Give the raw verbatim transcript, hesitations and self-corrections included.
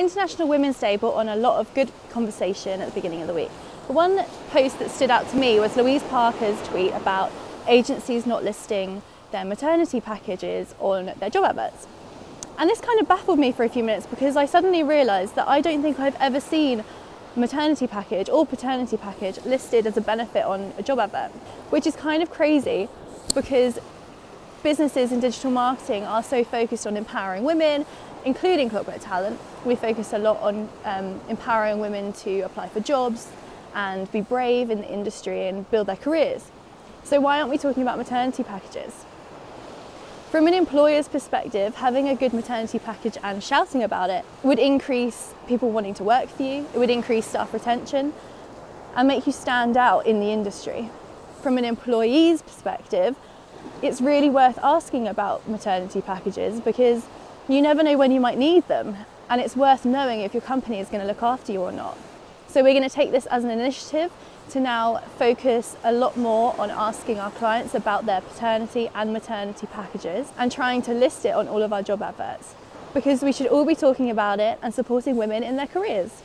International Women's Day brought on a lot of good conversation at the beginning of the week. The one post that stood out to me was Louise Parker's tweet about agencies not listing their maternity packages on their job adverts. And this kind of baffled me for a few minutes because I suddenly realised that I don't think I've ever seen maternity package or paternity package listed as a benefit on a job advert, which is kind of crazy because businesses in digital marketing are so focused on empowering women, including Clockwork Talent. We focus a lot on um, empowering women to apply for jobs and be brave in the industry and build their careers. So why aren't we talking about maternity packages? From an employer's perspective, having a good maternity package and shouting about it would increase people wanting to work for you, it would increase staff retention and make you stand out in the industry. From an employee's perspective, it's really worth asking about maternity packages because you never know when you might need them and it's worth knowing if your company is going to look after you or not. So we're going to take this as an initiative to now focus a lot more on asking our clients about their paternity and maternity packages and trying to list it on all of our job adverts because we should all be talking about it and supporting women in their careers.